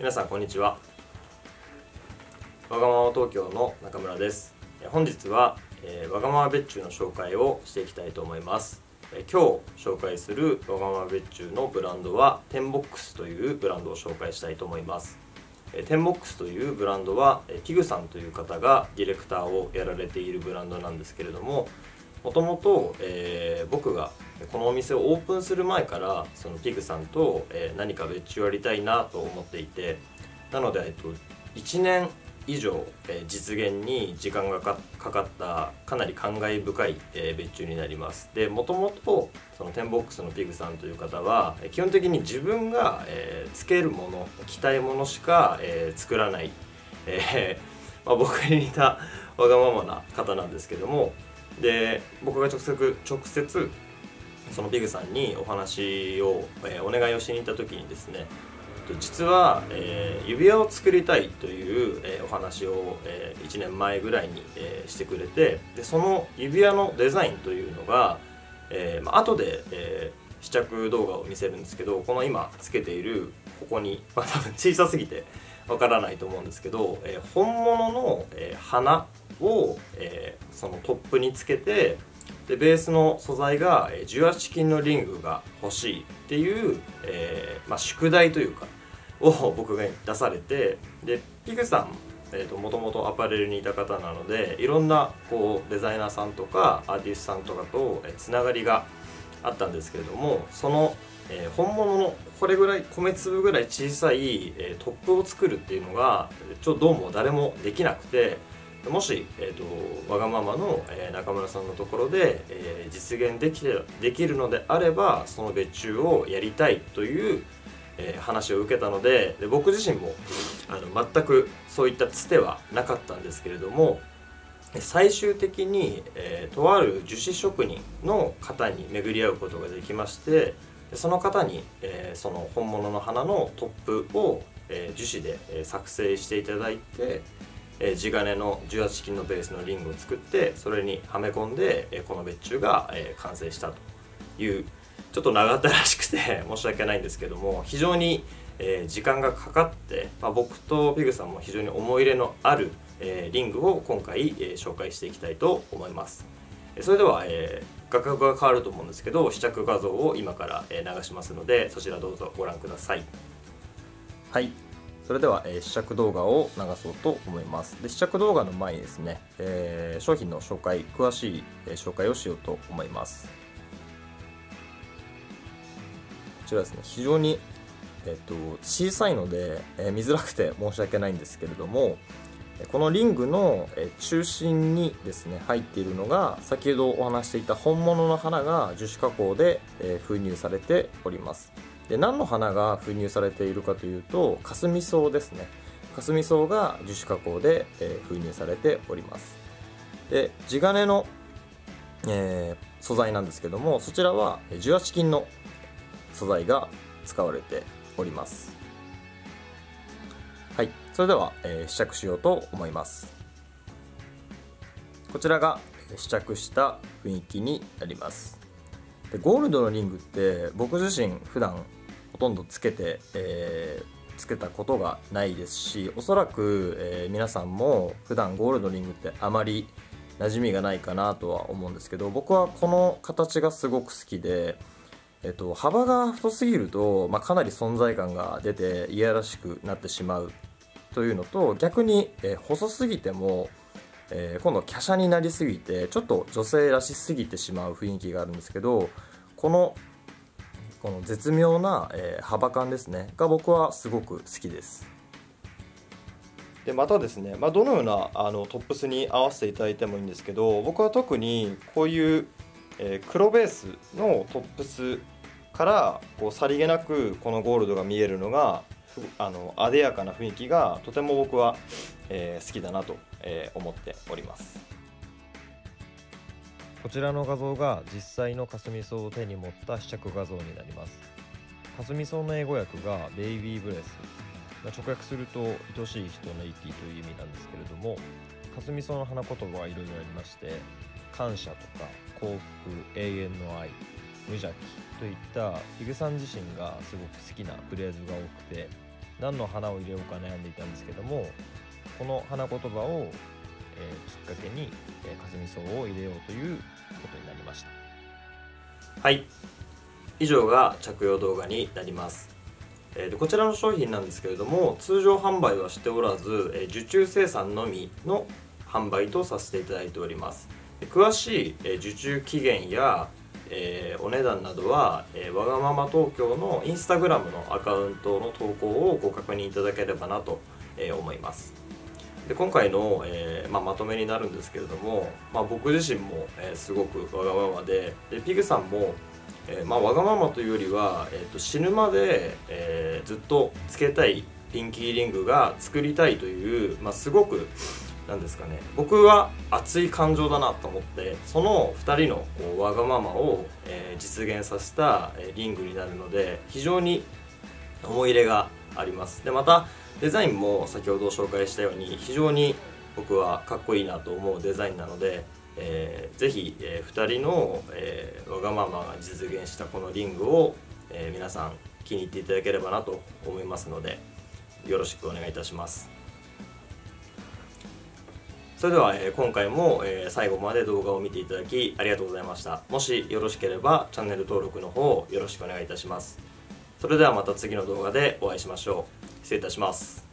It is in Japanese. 皆さんこんにちは。わがまま東京の中村です。本日は、わがまま別注の紹介をしていきたいと思います。今日紹介するわがまま別注のブランドはテンボックスというブランドを紹介したいと思います。テンボックスというブランドはティグさんという方がディレクターをやられているブランドなんですけれども、もともと僕がこのお店をオープンする前からそのティグさんと何か別注やりたいなと思っていて、なので1年以上実現に時間がかかったかなり感慨深い別注になります。でもともとそのテンボックスのティグさんという方は基本的に自分がつけるもの着たいものしか作らない、僕に似たわがままな方なんですけども、で僕が直接そのティグさんにお話をお願いをしに行った時にですね、実は、指輪を作りたいという、お話を、1年前ぐらいに、してくれて、でその指輪のデザインというのが、後で、試着動画を見せるんですけど、この今つけているここに、多分小さすぎてわからないと思うんですけど、本物の、花を、そのトップにつけて、でベースの素材が18金のリングが欲しいっていう、宿題というかを僕が出されて、でティグさん、もともとアパレルにいた方なので、いろんなこうデザイナーさんとかアーティストさんとかとつながりがあったんですけれども、その、本物のこれぐらい米粒ぐらい小さい、トップを作るっていうのがどうも誰もできなくて。もし、わがままの、中村さんのところで、実現できるのであればその別注をやりたいという、話を受けたの で僕自身も全くそういったつてはなかったんですけれども、最終的に、とある樹脂職人の方に巡り合うことができまして、その方に、その本物の花のトップを、樹脂で作成していただいて。地金の18金のベースのリングを作って、それにはめ込んでこの別注が完成したという、ちょっと長ったらしくて申し訳ないんですけども、非常に時間がかかって、僕とティグさんも非常に思い入れのあるリングを今回紹介していきたいと思います。それでは画角が変わると思うんですけど、試着画像を今から流しますので、そちらどうぞご覧ください。はい、それでは試着動画を流そうと思います。で試着動画の前にですね、商品の紹介、詳しい紹介をしようと思います。こちらですね、非常に、小さいので、見づらくて申し訳ないんですけれども、このリングの中心にですね入っているのが、先ほどお話していた本物の花が樹脂加工で封入されております。で何の花が封入されているかというと、カスミソウですね。カスミソウが樹脂加工で封入されております。で地金の、素材なんですけども、そちらは18金の素材が使われております。はい、それでは、試着しようと思います。こちらが試着した雰囲気になります。でゴールドのリングって僕自身普段ほとんどつけたことがないですし、おそらく、皆さんも普段ゴールドリングってあまり馴染みがないかなとは思うんですけど、僕はこの形がすごく好きで、幅が太すぎると、かなり存在感が出ていやらしくなってしまうというのと、逆に、細すぎても今度は華奢になりすぎてちょっと女性らしすぎてしまう雰囲気があるんですけど、この絶妙な、幅感ですねが僕はすごく好きです。でまたですね、どのようなトップスに合わせていただいてもいいんですけど、僕は特にこういう、黒ベースのトップスからさりげなくこのゴールドが見えるのが艶やかな雰囲気がとても僕は、好きだなと思っております。こちらの画像が実際のカスミソウを手に持った試着画像になります。カスミソウの英語訳がベイビーブレス、直訳すると愛しい人の息という意味なんですけれども、カスミソウの花言葉はいろいろありまして、感謝とか幸福、永遠の愛、無邪気といったティグさん自身がすごく好きなフレーズが多くて、何の花を入れようか悩んでいたんですけども、この花言葉を、きっかけにカズミソウを入れようということになりました。はい、以上が着用動画になります。こちらの商品なんですけれども、通常販売はしておらず、受注生産のみの販売とさせていただいております。詳しい受注期限やお値段などは、わがまま東京のインスタグラムのアカウントの投稿をご確認いただければなと思います。で、今回の、まとめになるんですけれども、僕自身も、すごくわがままで、ピグさんも、わがままというよりは、死ぬまで、ずっとつけたいピンキーリングが作りたいという、すごくなんですかね、僕は熱い感情だなと思って、その2人のこうわがままを、実現させた、リングになるので、非常に思い入れがあります。でまたデザインも先ほど紹介したように非常に僕はかっこいいなと思うデザインなので、ぜひ、2人の、わがままが実現したこのリングを、皆さん気に入っていただければなと思いますので、よろしくお願いいたします。それでは今回も最後まで動画を見ていただきありがとうございました。もしよろしければチャンネル登録の方よろしくお願いいたします。それではまた次の動画でお会いしましょう。失礼いたします。